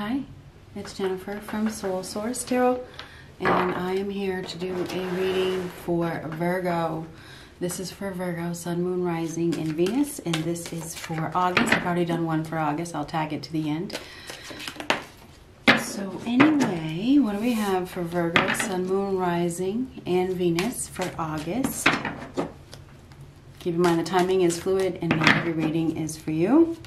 Hi, it's Jennifer from Soul Source Tarot, and I am here to do a reading for Virgo. This is for Virgo, Sun, Moon, Rising, and Venus, and this is for August. I've already done one for August. I'll tag it to the end. So anyway, what do we have for Virgo, Sun, Moon, Rising, and Venus for August? Keep in mind the timing is fluid and not every reading is for you.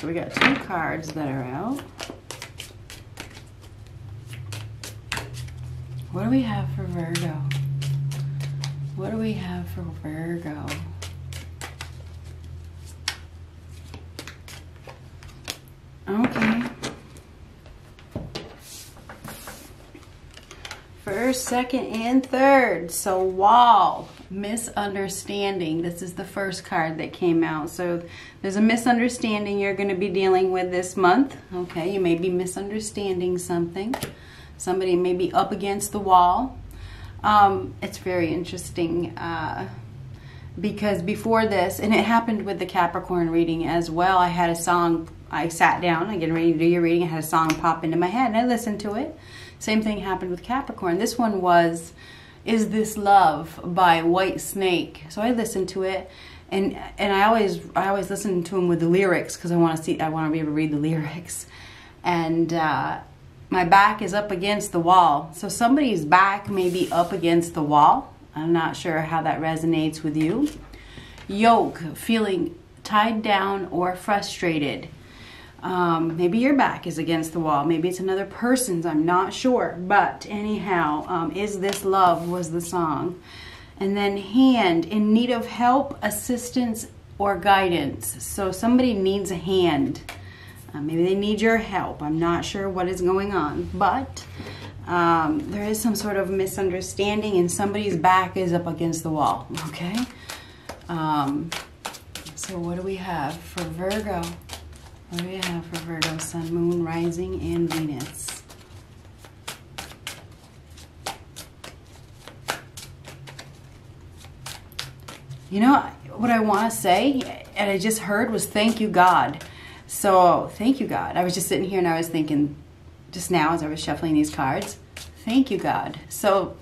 So we got two cards that are out. What do we have for Virgo? What do we have for Virgo? Okay. First, second, and third. So, wow, misunderstanding. This is the first card that came out. So there's a misunderstanding you're going to be dealing with this month. Okay, you may be misunderstanding something. Somebody may be up against the wall. It's very interesting because before this, and it happened with the Capricorn reading as well, I had a song. I sat down, I get ready to do your reading, I had a song pop into my head and I listened to it. Same thing happened with Capricorn. This one was Is This Love by White Snake. So I listened to it, and I always listen to them with the lyrics because I want to be able to read the lyrics. And my back is up against the wall. So somebody's back may be up against the wall. I'm not sure how that resonates with you. Yoke, feeling tied down or frustrated. Maybe your back is against the wall. Maybe it's another person's. I'm not sure. But anyhow, Is This Love was the song. And then hand, in need of help, assistance, or guidance. So somebody needs a hand. Maybe they need your help. I'm not sure what is going on. But there is some sort of misunderstanding and somebody's back is up against the wall. Okay? So what do we have for Virgo? What do we have for Virgo, Sun, Moon, Rising, and Venus? You know, what I want to say, and I just heard, was thank you, God. So, thank you, God. I was just sitting here and I was thinking, just now as I was shuffling these cards, thank you, God. So,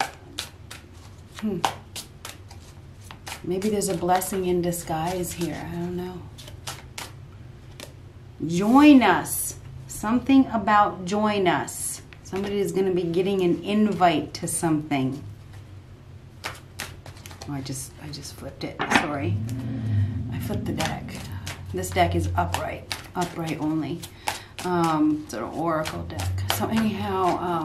maybe there's a blessing in disguise here. I don't know. Join us. Something about join us. Somebody is going to be getting an invite to something. Oh, I just flipped it. Sorry. I flipped the deck. This deck is upright. Upright only. It's an oracle deck. So anyhow,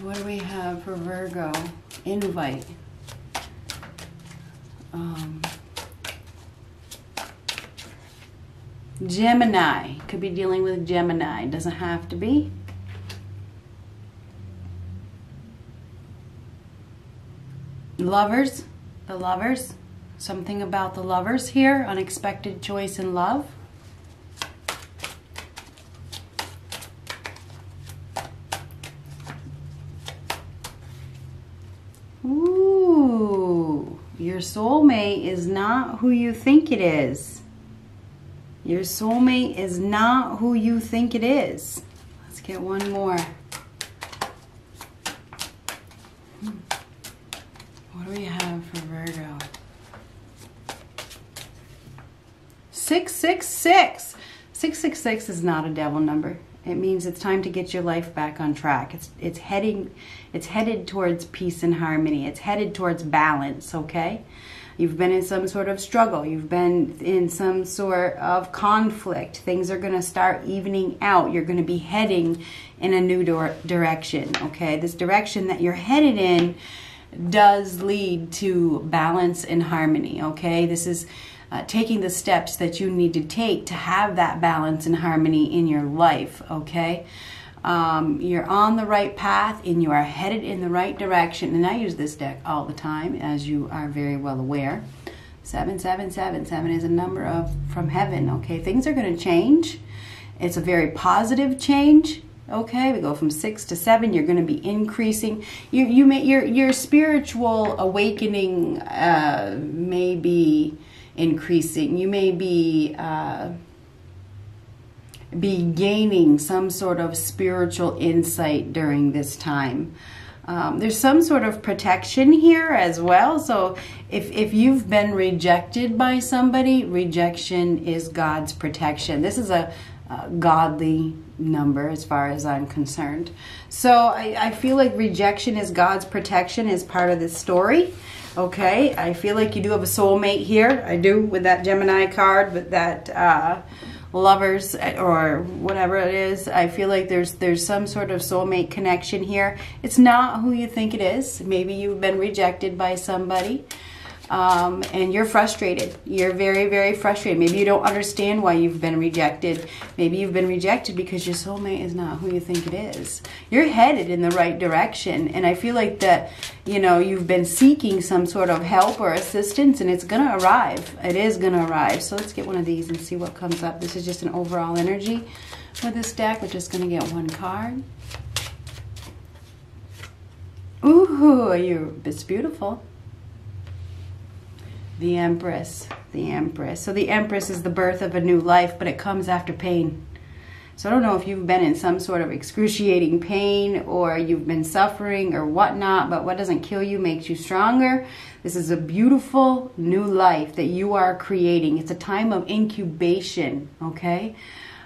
what do we have for Virgo? Invite. Gemini, could be dealing with Gemini, doesn't have to be. Lovers, the lovers, something about the lovers here, unexpected choice in love. Ooh, your soulmate is not who you think it is. Your soulmate is not who you think it is. Let's get one more. What do we have for Virgo? 666. 666 is not a devil number. It means it's time to get your life back on track. It's headed towards peace and harmony. It's headed towards balance, okay? You've been in some sort of struggle. You've been in some sort of conflict. Things are going to start evening out. You're going to be heading in a new direction, okay? This direction that you're headed in does lead to balance and harmony, okay? This is taking the steps that you need to take to have that balance and harmony in your life, okay? You're on the right path and you are headed in the right direction. And I use this deck all the time, as you are very well aware. 7 is a number from heaven, okay? Things are going to change. It's a very positive change, okay? We go from 6 to 7. You're going to be increasing. Your spiritual awakening may be increasing. You may be gaining some sort of spiritual insight during this time. There's some sort of protection here as well. So if you've been rejected by somebody, rejection is God's protection. This is a godly number as far as I'm concerned. So I feel like rejection is God's protection is part of this story. Okay, I feel like you do have a soulmate here. I do, with that Gemini card, with that lovers or whatever it is. I feel like there's some sort of soulmate connection here. It's not who you think it is. Maybe you've been rejected by somebody and you're frustrated. You're very, very frustrated. Maybe you don't understand why you've been rejected. Maybe you've been rejected because your soulmate is not who you think it is. You're headed in the right direction. And I feel like that, you know, you've been seeking some sort of help or assistance and it's going to arrive. It is going to arrive. So let's get one of these and see what comes up. This is just an overall energy with this deck. We're just going to get one card. Ooh, it's beautiful. The Empress, the Empress. So the Empress is the birth of a new life, but it comes after pain. So I don't know if you've been in some sort of excruciating pain or you've been suffering or whatnot, but what doesn't kill you makes you stronger. This is a beautiful new life that you are creating. It's a time of incubation, okay?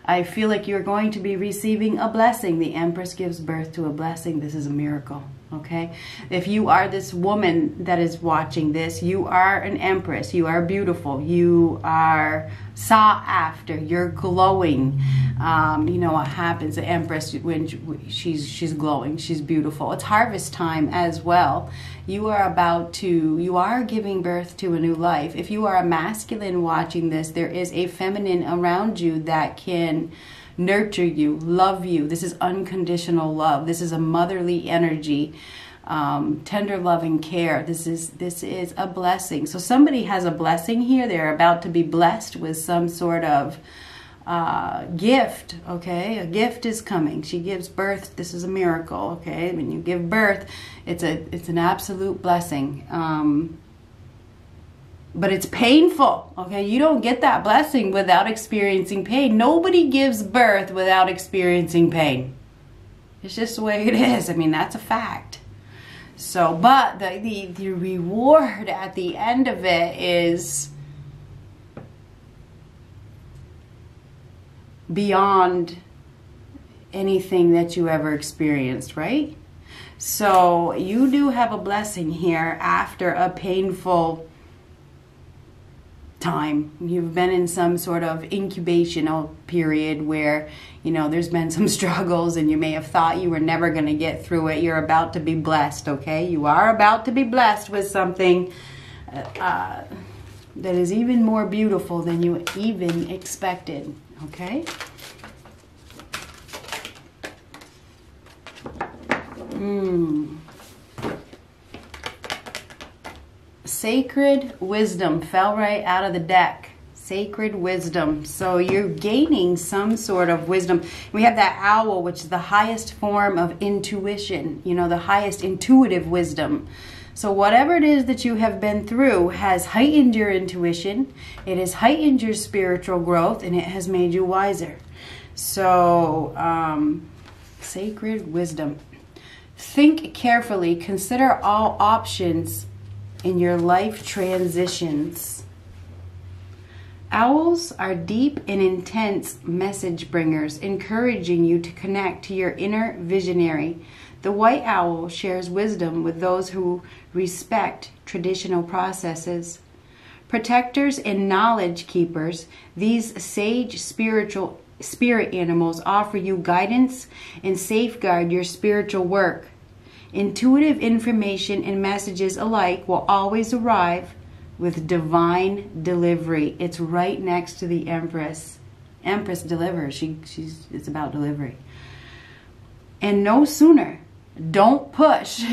I feel like you're going to be receiving a blessing. The Empress gives birth to a blessing. This is a miracle. Okay, if you are this woman that is watching this, you are an empress. You are beautiful. You are sought after. You're glowing. You know what happens? The empress, when she's glowing, she's beautiful. It's harvest time as well. You are giving birth to a new life. If you are a masculine watching this, there is a feminine around you that can nurture you, love you. This is unconditional love. This is a motherly energy, tender love and care. This is a blessing. So somebody has a blessing here. They're about to be blessed with some sort of gift, okay? A gift is coming. She gives birth. This is a miracle, okay? When you give birth, it's an absolute blessing. But it's painful, okay? You don't get that blessing without experiencing pain. Nobody gives birth without experiencing pain. It's just the way it is. I mean, that's a fact. So, but the reward at the end of it is beyond anything that you ever experienced, right? So you do have a blessing here after a painful time. You've been in some sort of incubational period where, you know, there's been some struggles and you may have thought you were never going to get through it. You're about to be blessed, okay? You are about to be blessed with something that is even more beautiful than you even expected, okay? Sacred wisdom fell right out of the deck. Sacred wisdom. So you're gaining some sort of wisdom. We have that owl, which is the highest form of intuition, you know, the highest intuitive wisdom. So whatever it is that you have been through has heightened your intuition. It has heightened your spiritual growth and it has made you wiser. So sacred wisdom. Think carefully. Consider all options in your life transitions. Owls are deep and intense message bringers, encouraging you to connect to your inner visionary. The white owl shares wisdom with those who respect traditional processes. Protectors and knowledge keepers, these sage spiritual spirit animals offer you guidance and safeguard your spiritual work. Intuitive information and messages alike will always arrive with divine delivery. It's right next to the Empress. Empress delivers. It's about delivery. And no sooner. Don't push.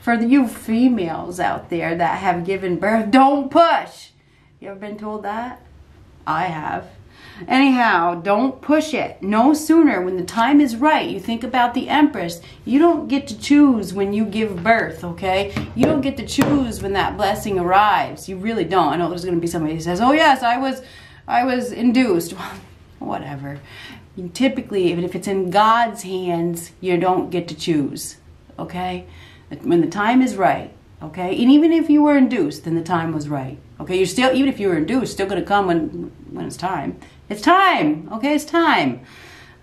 For you females out there that have given birth, don't push. You ever been told that? I have. Anyhow, don't push it. No sooner, when the time is right, you think about the Empress. You don't get to choose when you give birth, okay? You don't get to choose when that blessing arrives. You really don't. I know there's going to be somebody who says, oh yes, I was induced. Whatever. You typically, even if it's in God's hands, you don't get to choose, okay? When the time is right, okay? And even if you were induced, then the time was right. Okay, you're still, even if you were induced, still going to come when it's time. It's time. Okay, it's time.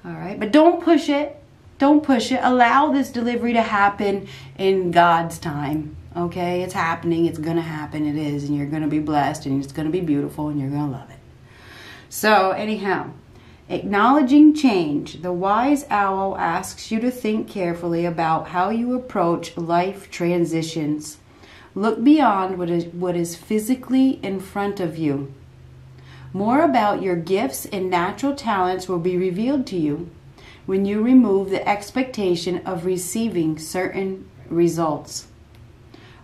All right, but don't push it. Don't push it. Allow this delivery to happen in God's time. Okay, it's happening. It's going to happen. It is, and you're going to be blessed, and it's going to be beautiful, and you're going to love it. So anyhow, acknowledging change. The wise owl asks you to think carefully about how you approach life transitions. Look beyond what is physically in front of you. More about your gifts and natural talents will be revealed to you when you remove the expectation of receiving certain results.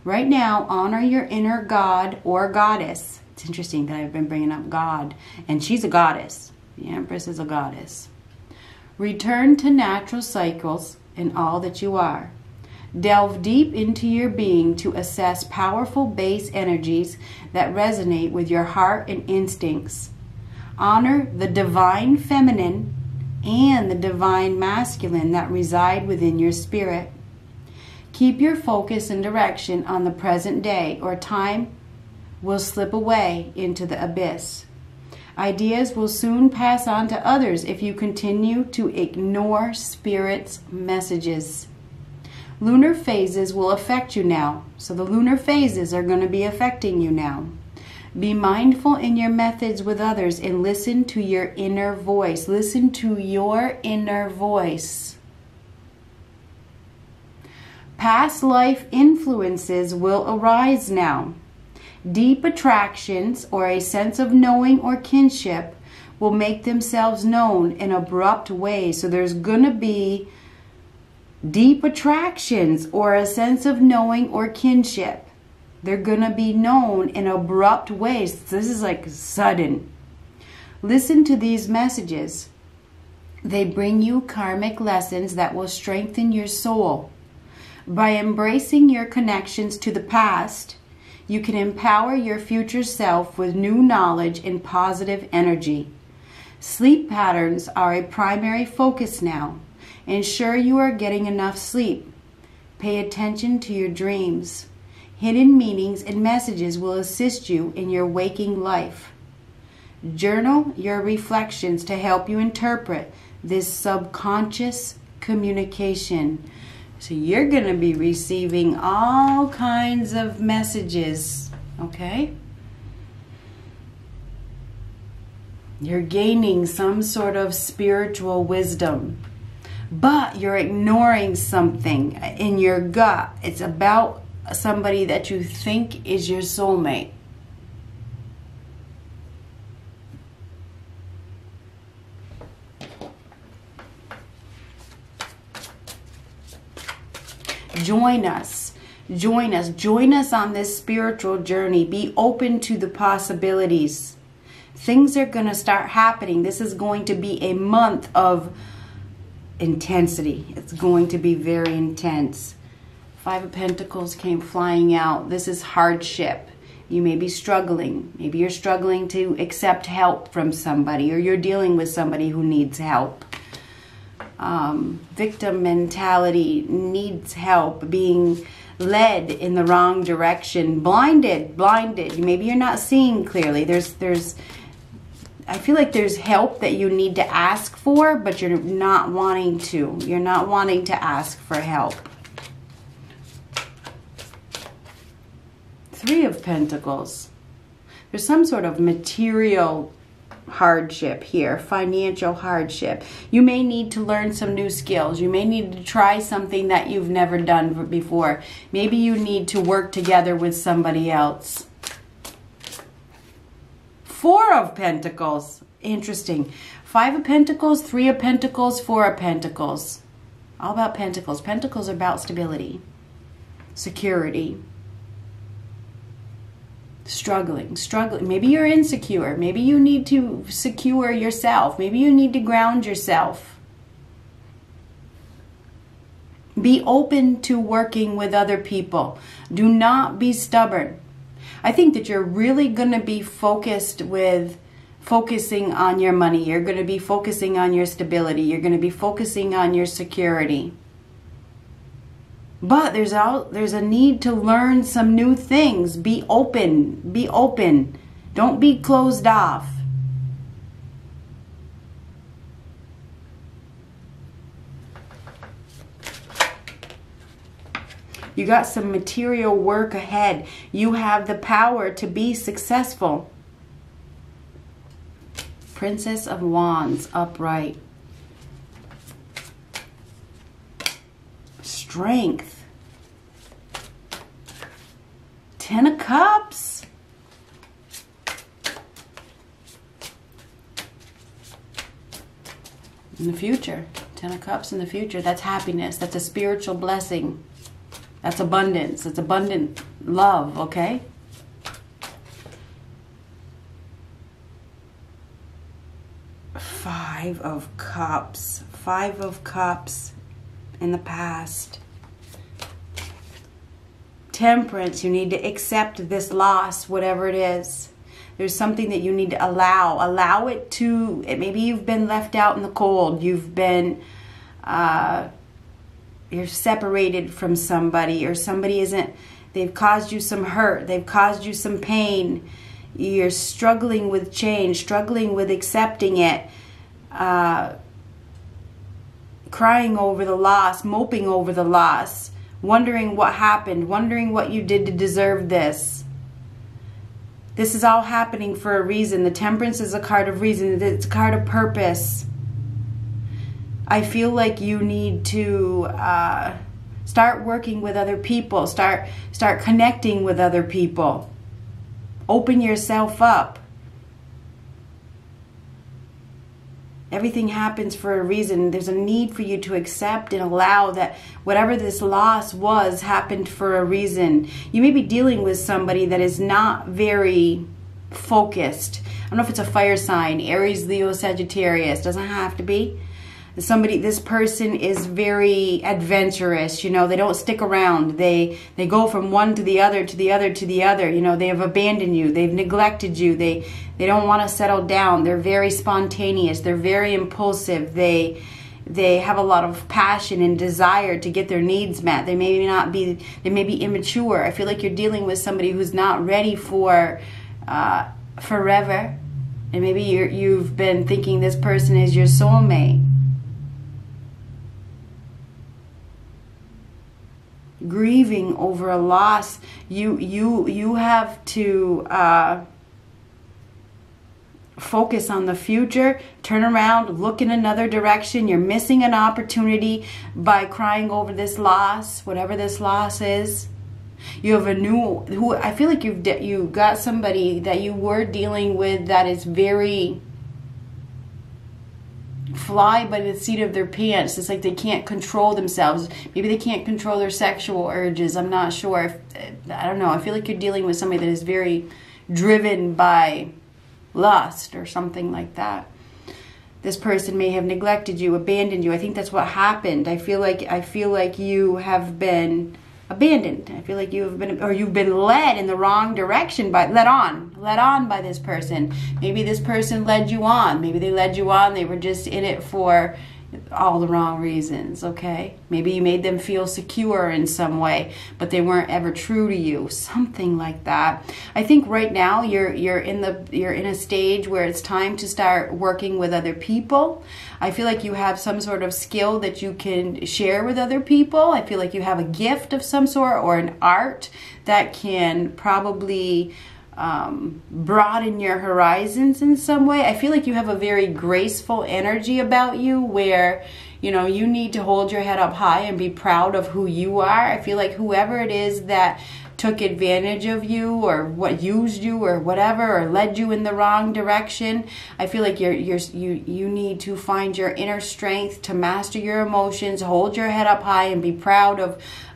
Right now, honor your inner god or goddess. It's interesting that I've been bringing up God, and she's a goddess. The Empress is a goddess. Return to natural cycles in all that you are. Delve deep into your being to assess powerful base energies that resonate with your heart and instincts. Honor the divine feminine and the divine masculine that reside within your spirit. Keep your focus and direction on the present day, or time will slip away into the abyss. Ideas will soon pass on to others if you continue to ignore spirit's messages. Lunar phases will affect you now. So the lunar phases are going to be affecting you now. Be mindful in your methods with others and listen to your inner voice. Listen to your inner voice. Past life influences will arise now. Deep attractions or a sense of knowing or kinship will make themselves known in abrupt ways. So there's going to be deep attractions or a sense of knowing or kinship. They're going to be known in abrupt ways. This is like sudden. Listen to these messages. They bring you karmic lessons that will strengthen your soul. By embracing your connections to the past, you can empower your future self with new knowledge and positive energy. Sleep patterns are a primary focus now. Ensure you are getting enough sleep. Pay attention to your dreams. Hidden meanings and messages will assist you in your waking life. Journal your reflections to help you interpret this subconscious communication. So you're going to be receiving all kinds of messages, okay? You're gaining some sort of spiritual wisdom. But you're ignoring something in your gut. It's about somebody that you think is your soulmate. Join us. Join us. Join us on this spiritual journey. Be open to the possibilities. Things are going to start happening. This is going to be a month of intensity. It's going to be very intense. Five of Pentacles came flying out. This is hardship. You may be struggling. Maybe you're struggling to accept help from somebody, or you're dealing with somebody who needs help. Victim mentality, needs help, being led in the wrong direction, blinded. Maybe you're not seeing clearly. I feel like there's help that you need to ask for, but you're not wanting to. You're not wanting to ask for help. Three of Pentacles. There's some sort of material hardship here, financial hardship. You may need to learn some new skills. You may need to try something that you've never done before. Maybe you need to work together with somebody else. Four of Pentacles. Interesting. Five of Pentacles, Three of Pentacles, Four of Pentacles. All about pentacles. Pentacles are about stability, security, struggling. Maybe you're insecure. Maybe you need to secure yourself. Maybe you need to ground yourself. Be open to working with other people. Do not be stubborn. I think that you're really going to be focusing on your money. You're going to be focusing on your stability. You're going to be focusing on your security. But there's a need to learn some new things. Be open. Be open. Don't be closed off. You got some material work ahead. You have the power to be successful. Princess of Wands, upright. Strength. 10 of Cups. In the future. 10 of Cups in the future. That's happiness. That's a spiritual blessing. That's abundance. That's abundant love, okay? Five of Cups. Five of Cups in the past. Temperance. You need to accept this loss, whatever it is. There's something that you need to allow. Allow it to... Maybe you've been left out in the cold. You've been... You're separated from somebody, or somebody isn't, they've caused you some hurt, they've caused you some pain. You're struggling with change, struggling with accepting it, crying over the loss, moping over the loss, wondering what happened, wondering what you did to deserve this. This is all happening for a reason. The Temperance is a card of reason. It's a card of purpose. I feel like you need to start working with other people, start connecting with other people. Open yourself up. Everything happens for a reason. There's a need for you to accept and allow that whatever this loss was happened for a reason. You may be dealing with somebody that is not very focused. I don't know if it's a fire sign, Aries, Leo, Sagittarius, doesn't have to be. This person is very adventurous, you know, they don't stick around. They go from one to the other, to the other, to the other. You know, they have abandoned you. They've neglected you. They don't want to settle down. They're very spontaneous. They're very impulsive. They have a lot of passion and desire to get their needs met. They may be immature. I feel like you're dealing with somebody who's not ready for forever. And maybe you've been thinking this person is your soulmate. Grieving over a loss, you have to focus on the future. Turn around, look in another direction. You're missing an opportunity by crying over this loss, whatever this loss is. You have a new who. I feel like you got somebody that you were dealing with that is very fly by the seat of their pants. It's like they can't control themselves. Maybe they can't control their sexual urges. I'm not sure. I don't know. I feel like you're dealing with somebody that is very driven by lust or something like that. This person may have neglected you, abandoned you. I think that's what happened. I feel like you have been abandoned. I feel like you have been, or you've been led in the wrong direction by, led on by this person. Maybe this person led you on. Maybe they led you on. They were just in it for all the wrong reasons, okay? Maybe you made them feel secure in some way, but they weren't ever true to you. Something like that. I think right now you're in a stage where it's time to start working with other people. I feel like you have some sort of skill that you can share with other people. I feel like you have a gift of some sort or an art that can probably broaden your horizons in some way. I feel like you have a very graceful energy about you where, you know, you need to hold your head up high and be proud of who you are. I feel like whoever it is that took advantage of you or what used you or whatever, or led you in the wrong direction. I feel like you need to find your inner strength to master your emotions, hold your head up high, and be proud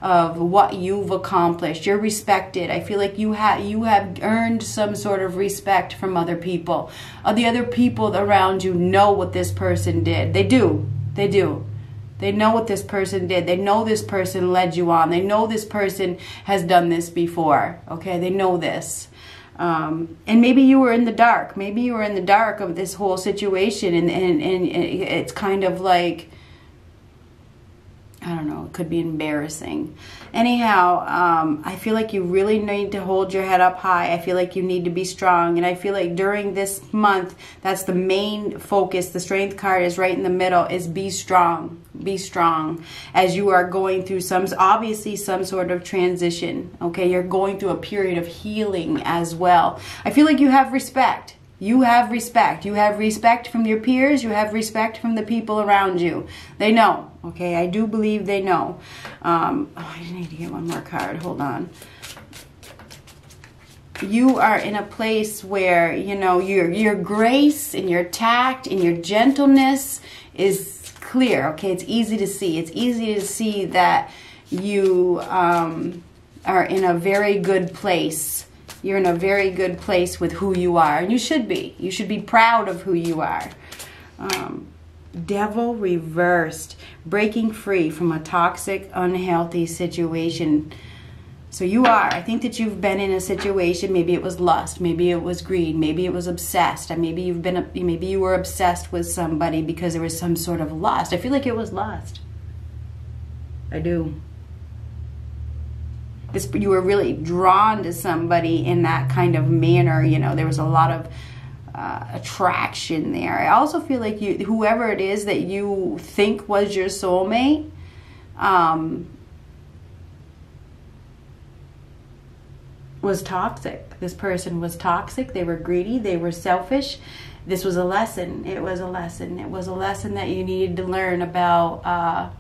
of what you've accomplished. You're respected. I feel like you have earned some sort of respect from other people. The other people around you know what this person did. They do. They do. They know what this person did. They know this person led you on. They know this person has done this before. Okay, they know this. And maybe you were in the dark. Maybe you were in the dark of this whole situation, and it's kind of like, I don't know, it could be embarrassing. Anyhow, I feel like you really need to hold your head up high. I feel like you need to be strong. And I feel like during this month, that's the main focus. The strength card is right in the middle, is be strong. Be strong as you are going through obviously some sort of transition. Okay, you're going through a period of healing as well. I feel like you have respect. You have respect. You have respect from your peers. You have respect from the people around you. They know. Okay, I do believe they know. Oh, I need to get one more card. Hold on. You are in a place where, you know, your grace and your tact and your gentleness is clear. Okay, it's easy to see. It's easy to see that you are in a very good place. You're in a very good place with who you are, and you should be. You should be proud of who you are. Devil reversed, breaking free from a toxic, unhealthy situation. So you are. I think that you've been in a situation. Maybe it was lust. Maybe it was greed. Maybe it was obsessed. Maybe maybe you were obsessed with somebody because there was some sort of lust. I feel like it was lust. I do. You were really drawn to somebody in that kind of manner. You know, there was a lot of attraction there. I also feel like whoever it is that you think was your soulmate, was toxic. This person was toxic. They were greedy. They were selfish. This was a lesson. It was a lesson. It was a lesson that you needed to learn about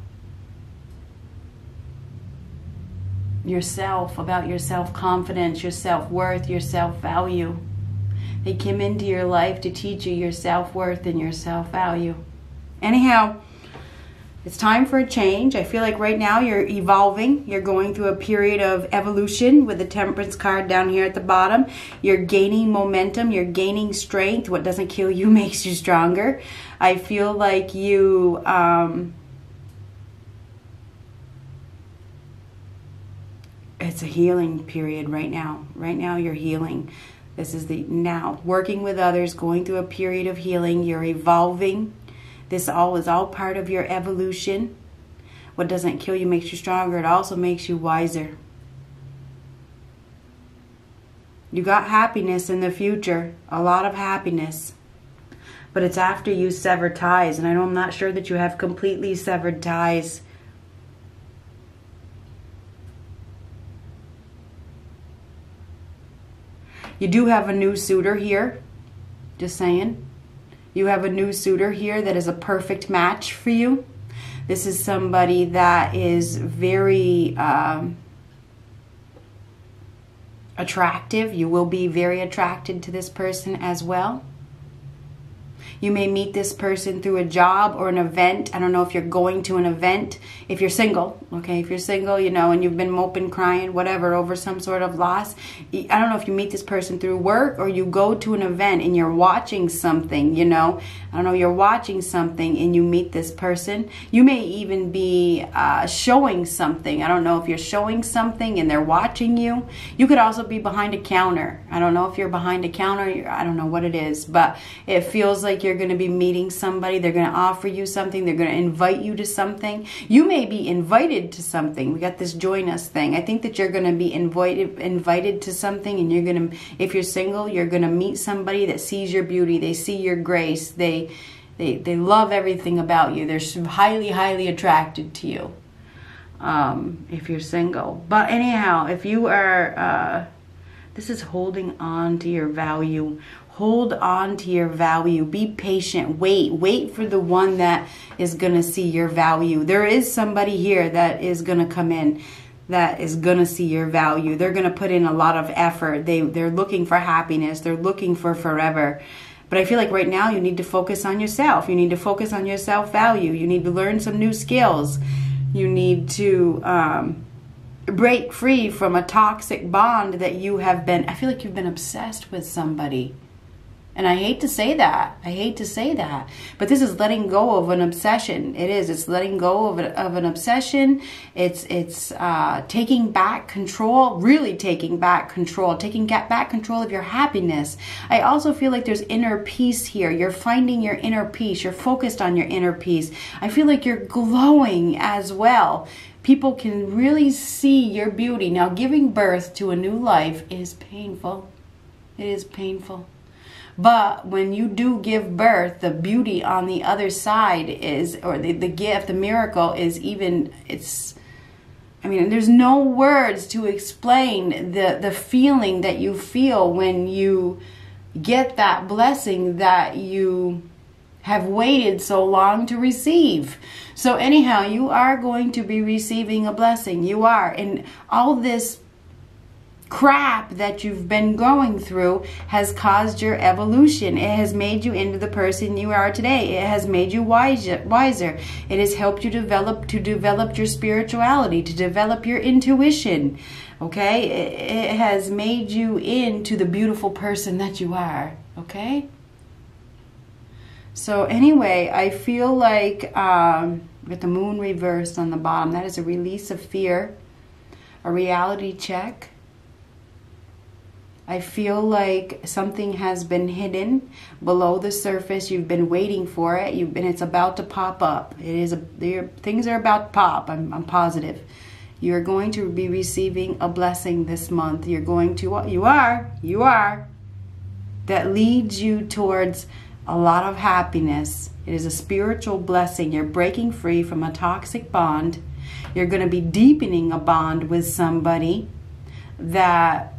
yourself, about your self-confidence, your self-worth, your self-value. They came into your life to teach you your self-worth and your self-value. Anyhow, it's time for a change. I feel like right now you're evolving. You're going through a period of evolution with the Temperance card down here at the bottom. You're gaining momentum. You're gaining strength. What doesn't kill you makes you stronger. I feel like you it's a healing period right now. Right now you're healing. This is the now. Working with others, going through a period of healing. You're evolving. This all is all part of your evolution. What doesn't kill you makes you stronger. It also makes you wiser. You got happiness in the future. A lot of happiness. But it's after you sever ties. And I know I'm not sure that you have completely severed ties. You do have a new suitor here, just saying. You have a new suitor here that is a perfect match for you. This is somebody that is very attractive. You will be very attracted to this person as well. You may meet this person through a job or an event. I don't know if you're going to an event. If you're single, okay, if you're single, you know, and you've been moping, crying, whatever, over some sort of loss. I don't know if you meet this person through work or you go to an event and you're watching something, you know. I don't know, you're watching something and you meet this person. You may even be showing something. I don't know if you're showing something and they're watching you. You could also be behind a counter. I don't know if you're behind a counter. I don't know what it is, but it feels like you're going to be meeting somebody. They're going to offer you something. They're going to invite you to something. You may be invited to something. We got this join us thing. I think that you're going to be invited to something, and you're going to, if you're single, you're going to meet somebody that sees your beauty. They see your grace. They love everything about you. They're highly, highly attracted to you if you're single. But anyhow, if you are, this is holding on to your value. Hold on to your value. Be patient. Wait for the one that is going to see your value. There is somebody here that is going to come in that is going to see your value. They're going to put in a lot of effort. They're looking for happiness. They're looking for forever. But I feel like right now you need to focus on yourself. You need to focus on your self-value. You need to learn some new skills. You need to break free from a toxic bond that you have been. I feel like you've been obsessed with somebody. And I hate to say that. I hate to say that. But this is letting go of an obsession. It is. It's letting go of an obsession. It's taking back control, really taking back control, taking back control of your happiness. I also feel like there's inner peace here. You're finding your inner peace. You're focused on your inner peace. I feel like you're glowing as well. People can really see your beauty. Now, giving birth to a new life is painful. It is painful. But when you do give birth, the beauty on the other side is, or the gift, the miracle is even, it's, I mean, there's no words to explain the feeling that you feel when you get that blessing that you have waited so long to receive. So anyhow, you are going to be receiving a blessing. You are. And all this crap that you've been going through has caused your evolution. It has made you into the person you are today. It has made you wiser. It has helped you develop your spirituality, to develop your intuition. Okay? It has made you into the beautiful person that you are. Okay? So anyway, I feel like with the moon reversed on the bottom, that is a release of fear, a reality check. I feel like something has been hidden below the surface. You've been waiting for it. It's about to pop up. It is. Things are about to pop. I'm positive. You're going to be receiving a blessing this month. You're going to. You are. That leads you towards a lot of happiness. It is a spiritual blessing. You're breaking free from a toxic bond. You're going to be deepening a bond with somebody that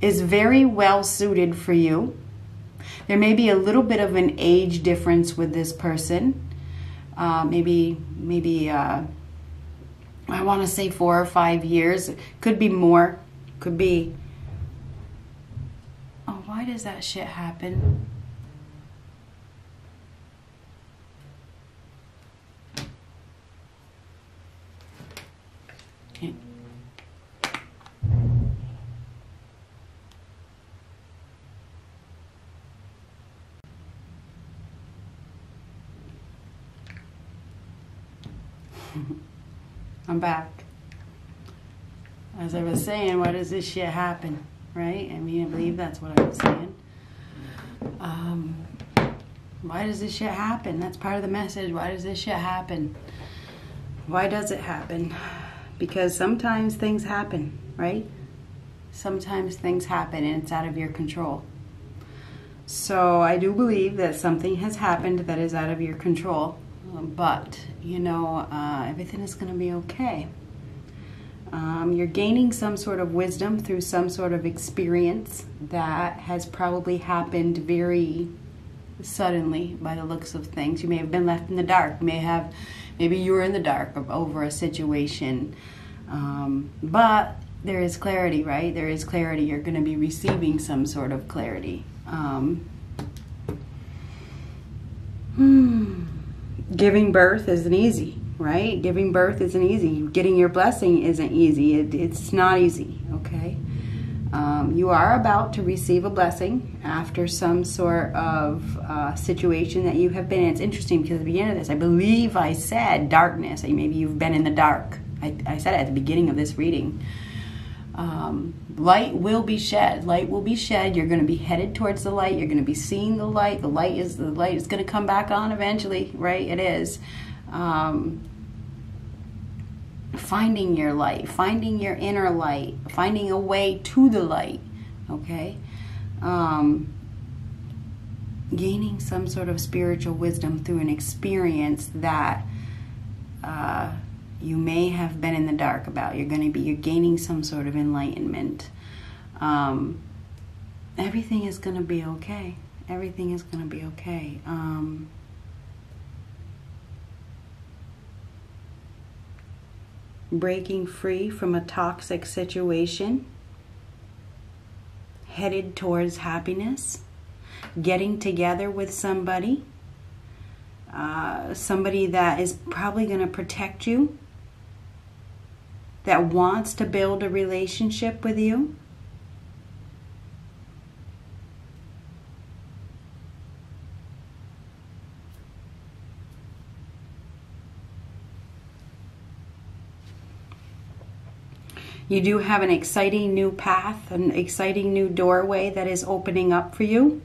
is very well suited for you. There may be a little bit of an age difference with this person. Maybe I want to say 4 or 5 years. Could be more. Could be. Oh, why does that shit happen? Okay. I'm back. As I was saying, why does this shit happen, right? I mean, I believe that's what I was saying. Why does this shit happen? That's part of the message. Why does this shit happen? Why does it happen? Because sometimes things happen, right? Sometimes things happen and it's out of your control. So I do believe that something has happened that is out of your control. But, you know, everything is going to be okay. You're gaining some sort of wisdom through some sort of experience that has probably happened very suddenly by the looks of things. You may have been left in the dark. Maybe you were in the dark over a situation. But there is clarity, right? There is clarity. You're going to be receiving some sort of clarity. Giving birth isn't easy, right? Giving birth isn't easy. Getting your blessing isn't easy. It's not easy, okay? You are about to receive a blessing after some sort of situation that you have been in. It's interesting because at the beginning of this, I believe I said darkness. Maybe you've been in the dark. I said it at the beginning of this reading. Light will be shed. Light will be shed. You're going to be headed towards the light. You're going to be seeing the light. The light is going to come back on eventually, right? It is. Finding your light, finding your inner light, finding a way to the light. Okay. Gaining some sort of spiritual wisdom through an experience that, you may have been in the dark about. You're gaining some sort of enlightenment. Everything is going to be okay. Everything is going to be okay. breaking free from a toxic situation, headed towards happiness, getting together with somebody, somebody that is probably going to protect you, that wants to build a relationship with you. You do have an exciting new path, an exciting new doorway that is opening up for you,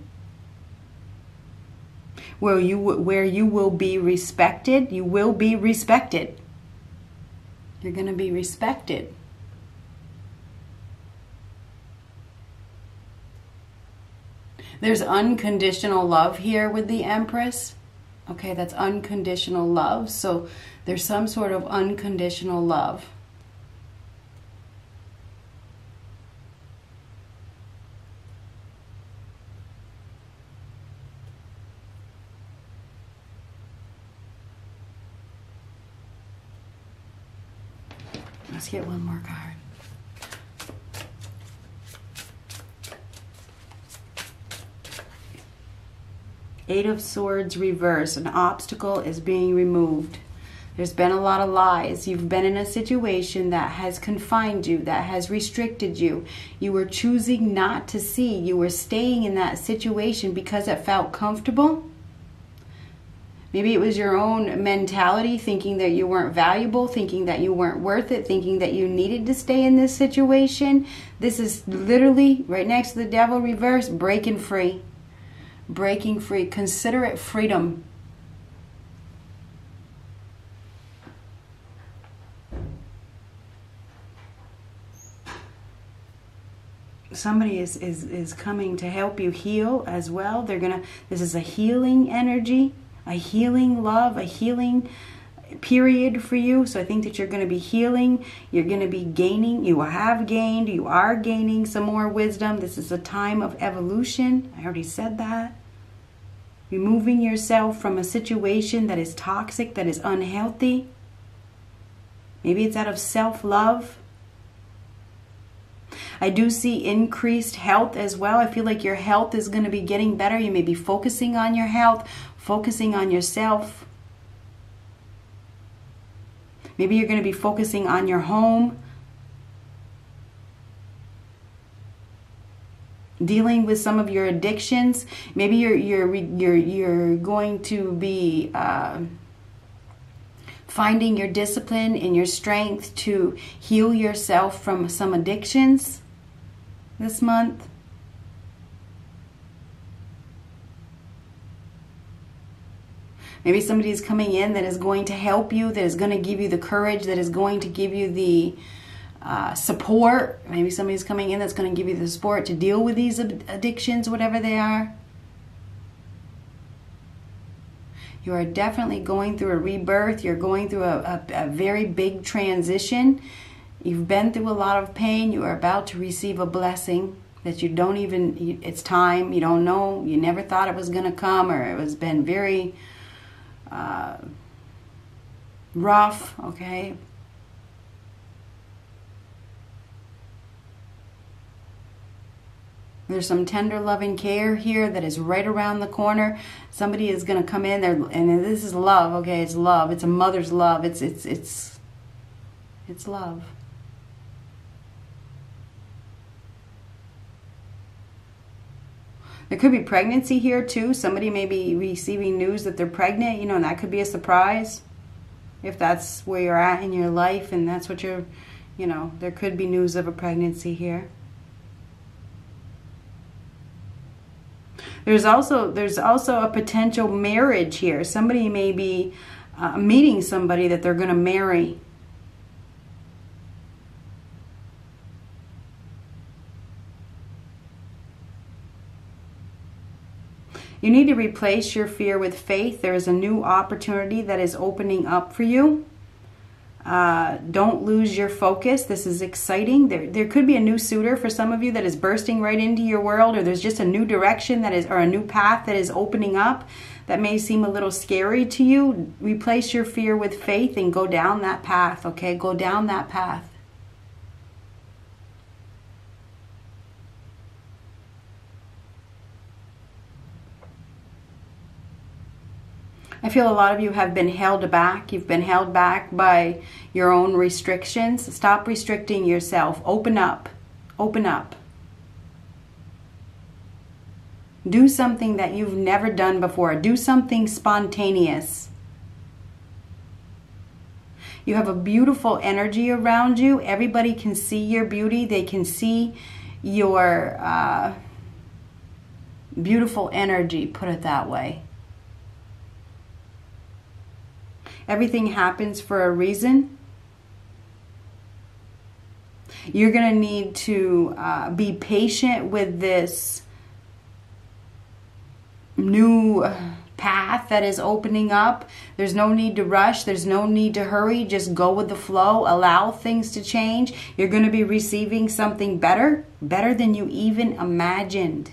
where you will be respected. You will be respected. You're going to be respected. There's unconditional love here with the Empress. Okay, that's unconditional love. So there's some sort of unconditional love. Let's get one more card. Eight of Swords reverse. An obstacle is being removed. There's been a lot of lies. You've been in a situation that has confined you, that has restricted you. You were choosing not to see. You were staying in that situation because it felt comfortable. Maybe it was your own mentality, thinking that you weren't valuable, thinking that you weren't worth it, thinking that you needed to stay in this situation. This is literally right next to the Devil reverse, breaking free. Breaking free. Consider it freedom. Somebody is coming to help you heal as well. They're gonna, this is a healing energy. A healing love, a healing period for you. So I think that you're going to be healing. You're going to be gaining. You have gained. You are gaining some more wisdom. This is a time of evolution. I already said that. Removing yourself from a situation that is toxic, that is unhealthy. Maybe it's out of self-love. I do see increased health as well. I feel like your health is going to be getting better. You may be focusing on your health, focusing on yourself. Maybe you're going to be focusing on your home, dealing with some of your addictions. Maybe you're going to be finding your discipline and your strength to heal yourself from some addictions this month. Maybe somebody is coming in that is going to help you, that is going to give you the courage, that is going to give you the support. Maybe somebody's coming in that's going to give you the support to deal with these addictions, whatever they are. You are definitely going through a rebirth. You're going through a very big transition. You've been through a lot of pain. You are about to receive a blessing that you don't even, it's time, you don't know, you never thought it was going to come, or it has been very rough, okay? There's some tender love and care here that is right around the corner. Somebody is going to come in there, and this is love, okay? It's love. It's a mother's love. It's love. There could be pregnancy here too. Somebody may be receiving news that they're pregnant, you know, and that could be a surprise if that's where you're at in your life and that's what you're, you know, there could be news of a pregnancy here. There's also a potential marriage here. Somebody may be meeting somebody that they're going to marry. You need to replace your fear with faith. There is a new opportunity that is opening up for you. Don't lose your focus. This is exciting. There could be a new suitor for some of you that is bursting right into your world, or there's just a new direction that is, or a new path that is opening up that may seem a little scary to you. Replace your fear with faith and go down that path, okay? Go down that path. I feel a lot of you have been held back. You've been held back by your own restrictions. Stop restricting yourself. Open up. Open up. Do something that you've never done before. Do something spontaneous. You have a beautiful energy around you. Everybody can see your beauty. They can see your beautiful energy, put it that way. Everything happens for a reason. You're going to need to be patient with this new path that is opening up. There's no need to rush. There's no need to hurry. Just go with the flow. Allow things to change. You're going to be receiving something better, better than you even imagined.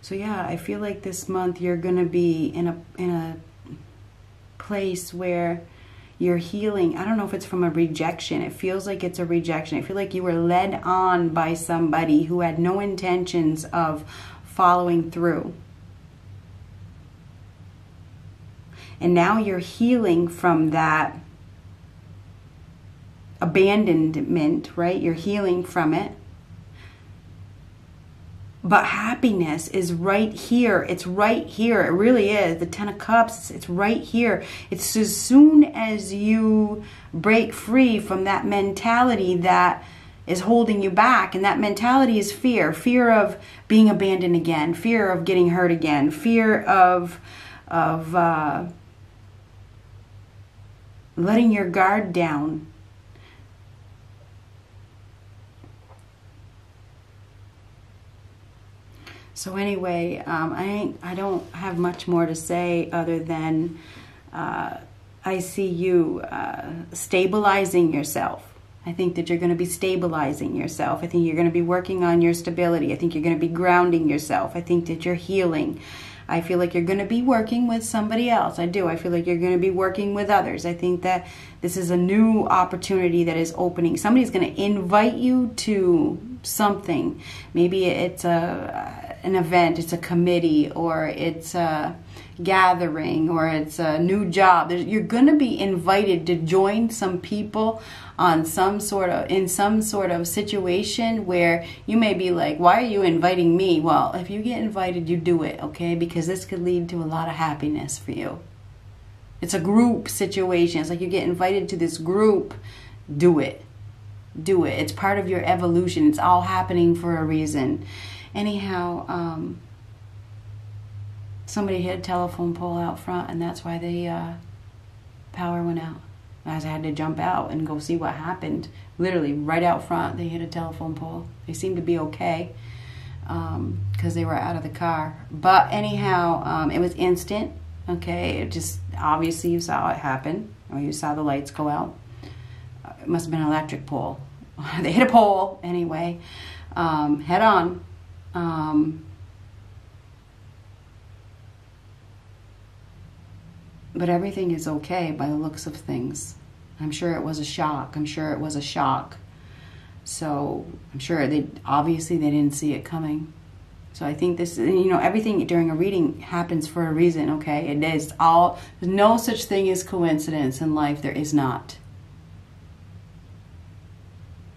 So yeah, I feel like this month you're going to be in a place where you're healing. I don't know if it's from a rejection. It feels like it's a rejection. I feel like you were led on by somebody who had no intentions of following through. And now you're healing from that abandonment, right? You're healing from it. But happiness is right here. It's right here. It really is. The 10 of Cups, it's right here. It's as soon as you break free from that mentality that is holding you back. And that mentality is fear. Fear of being abandoned again. Fear of getting hurt again. Fear of letting your guard down. So anyway, I don't have much more to say other than I see you stabilizing yourself. I think that you're going to be stabilizing yourself. I think you're going to be working on your stability. I think you're going to be grounding yourself. I think that you're healing. I feel like you're going to be working with somebody else. I do. I feel like you're going to be working with others. I think that this is a new opportunity that is opening. Somebody's going to invite you to something. Maybe it's an event, it's a committee, or it's a gathering, or it's a new job. You're going to be invited to join some people on some sort of situation where you may be like, why are you inviting me? Well, if you get invited, you do it, okay? Because this could lead to a lot of happiness for you. It's a group situation. It's like you get invited to this group. Do it. Do it. It's part of your evolution. It's all happening for a reason. Anyhow, somebody hit a telephone pole out front, and that's why the power went out. I had to jump out and go see what happened. Literally, right out front, they hit a telephone pole. They seemed to be okay because they were out of the car. But anyhow, it was instant, okay? It just, obviously, you saw it happen, or you saw the lights go out. It must have been an electric pole. They hit a pole anyway, head on. But everything is okay by the looks of things. I'm sure it was a shock. I'm sure it was a shock. So I'm sure obviously they didn't see it coming. So I think this, you know, everything during a reading happens for a reason, okay? It is all, no such thing as coincidence in life. There is not.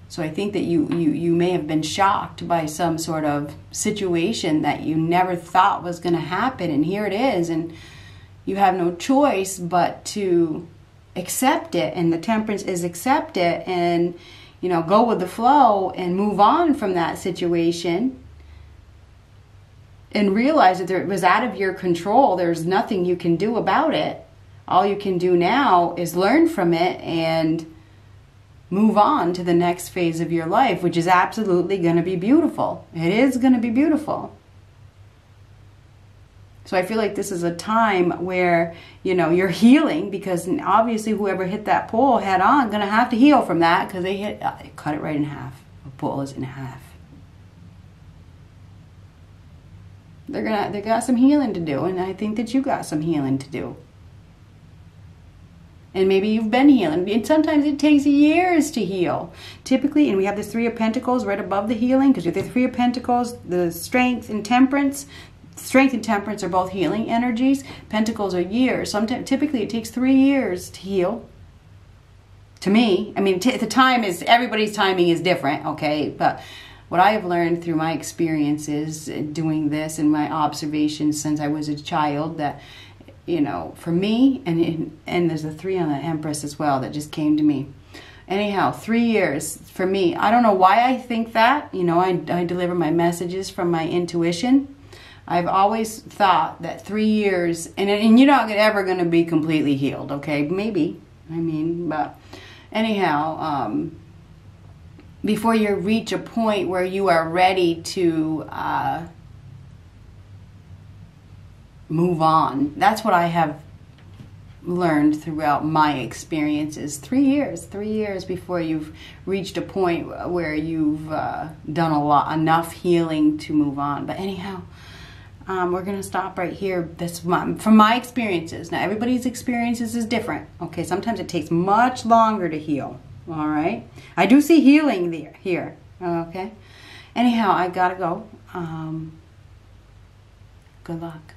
So I think that you may have been shocked by some sort of situation that you never thought was going to happen, and here it is, and you have no choice but to accept it, and the temperance is accept it, and, you know, go with the flow and move on from that situation and realize that it was out of your control. There's nothing you can do about it. All you can do now is learn from it and move on to the next phase of your life, which is absolutely going to be beautiful. It is going to be beautiful. So I feel like this is a time where, you know, you're healing, because obviously whoever hit that pole head on going to have to heal from that, because they cut it right in half. A pole is in half. They got some healing to do, and I think that you got some healing to do. And maybe you've been healing. And sometimes it takes years to heal. Typically, and we have the Three of Pentacles right above the healing, because with the Three of Pentacles, the Strength and Temperance. Strength and Temperance are both healing energies. Pentacles are years. Sometimes, typically, it takes 3 years to heal. To me, I mean, the time is, everybody's timing is different, okay? But what I have learned through my experiences doing this and my observations since I was a child, that, you know, for me, and there's a 3 on the Empress as well that just came to me. Anyhow, 3 years for me. I don't know why I think that. You know, I deliver my messages from my intuition. I've always thought that 3 years, and you're not ever going to be completely healed, okay? Maybe, I mean, but anyhow, before you reach a point where you are ready to move on. That's what I have learned throughout my experiences. 3 years, 3 years before you've reached a point where you've done enough healing to move on. But anyhow, we're going to stop right here. That's from my experiences. Now, everybody's experiences is different. Okay, sometimes it takes much longer to heal. All right? I do see healing there, here. Okay? Anyhow, I got to go. Good luck.